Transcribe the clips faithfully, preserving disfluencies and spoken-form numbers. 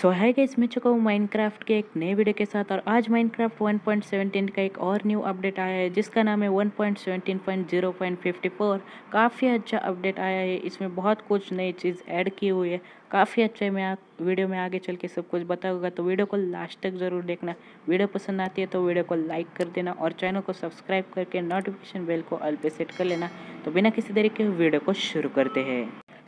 सो है गाइस, मैं चुका हूँ माइनक्राफ्ट के एक नए वीडियो के साथ। और आज माइनक्राफ्ट वन पॉइंट सेवनटीन का एक और न्यू अपडेट आया है जिसका नाम है one point seventeen point zero point fifty four. काफ़ी अच्छा अपडेट आया है, इसमें बहुत कुछ नई चीज़ ऐड की हुई है, काफ़ी अच्छा है। मैं वीडियो में आगे चल के सब कुछ बताऊँगा, तो वीडियो को लास्ट तक ज़रूर देखना। वीडियो पसंद आती है तो वीडियो को लाइक कर देना और चैनल को सब्सक्राइब करके नोटिफिकेशन बेल को ऑल पे सेट कर लेना। तो बिना किसी देरी के वीडियो को शुरू करते हैं।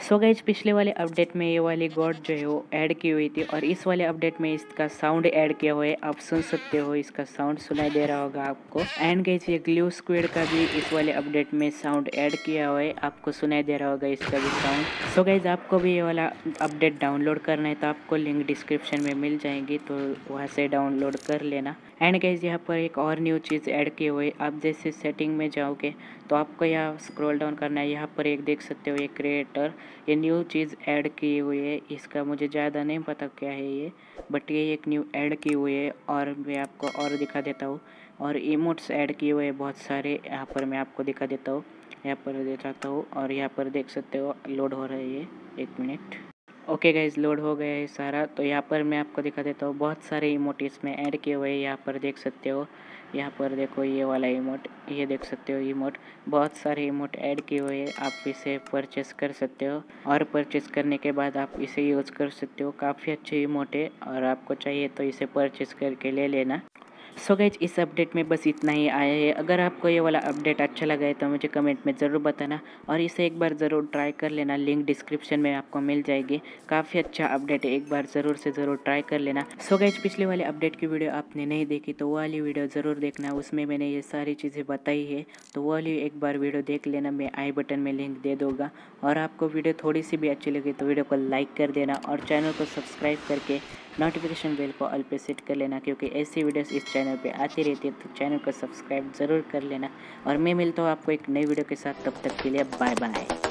सो so गाइज, पिछले वाले अपडेट में ये वाली गॉड जो है वो ऐड की हुई थी और इस वाले अपडेट में इसका साउंड ऐड किया हुआ है। आप सुन सकते हो, इसका साउंड सुनाई दे रहा होगा आपको। एंड गाइज, ये ग्लू स्क्विड का भी इस वाले अपडेट में साउंड ऐड किया हुआ है, आपको सुनाई दे रहा होगा इसका भी साउंड। सो so गाइज, आपको भी ये वाला अपडेट डाउनलोड करना है तो आपको लिंक डिस्क्रिप्शन में मिल जाएंगी, तो वहाँ से डाउनलोड कर लेना। एंड गाइज, यहाँ पर एक और न्यू चीज़ ऐड की हुई है। आप जैसे सेटिंग में जाओगे तो आपको यहाँ स्क्रॉल डाउन करना है। यहाँ पर एक देख सकते हो, ये क्रिएटर ये न्यू चीज़ ऐड की हुई है। इसका मुझे ज़्यादा नहीं पता क्या है ये, बट ये एक न्यू ऐड की हुई है। और मैं आपको और दिखा देता हूँ, और इमोट्स ऐड किए हुए बहुत सारे। यहाँ पर मैं आपको दिखा देता हूँ, यहाँ पर दिखाता हूँ। और यहाँ पर देख सकते हो लोड हो रहा है ये, एक मिनट। ओके गाइज, लोड हो गया है सारा। तो यहाँ पर मैं आपको दिखा देता हूँ, बहुत सारे इमोट इसमें ऐड किए हुए हैं। यहाँ पर देख सकते हो, यहाँ पर देखो ये वाला इमोट, ये देख सकते हो इमोट, बहुत सारे इमोट ऐड किए हुए हैं। आप इसे परचेस कर सकते हो और परचेस करने के बाद आप इसे यूज़ कर सकते हो। काफ़ी अच्छे इमोट है और आपको चाहिए तो इसे परचेस करके ले लेना। सो गाइज, इस अपडेट में बस इतना ही आया है। अगर आपको ये वाला अपडेट अच्छा लगा है तो मुझे कमेंट में ज़रूर बताना और इसे एक बार ज़रूर ट्राई कर लेना। लिंक डिस्क्रिप्शन में आपको मिल जाएगी। काफ़ी अच्छा अपडेट है, एक बार ज़रूर से ज़रूर ट्राई कर लेना। सो गाइज, पिछले वाले अपडेट की वीडियो आपने नहीं देखी तो वो वाली वीडियो ज़रूर देखना, उसमें मैंने ये सारी चीज़ें बताई है, तो वो वाली एक बार वीडियो देख लेना। मैं आई बटन में लिंक दे दूँगा। और आपको वीडियो थोड़ी सी भी अच्छी लगी तो वीडियो को लाइक कर देना और चैनल को सब्सक्राइब करके नोटिफिकेशन बेल को ऑल पे सेट कर लेना, क्योंकि ऐसी वीडियोस इस चैनल पे आती रहती है। तो चैनल को सब्सक्राइब ज़रूर कर लेना और मैं मिलता हूँ आपको एक नई वीडियो के साथ। तब तक के लिए बाय बाय।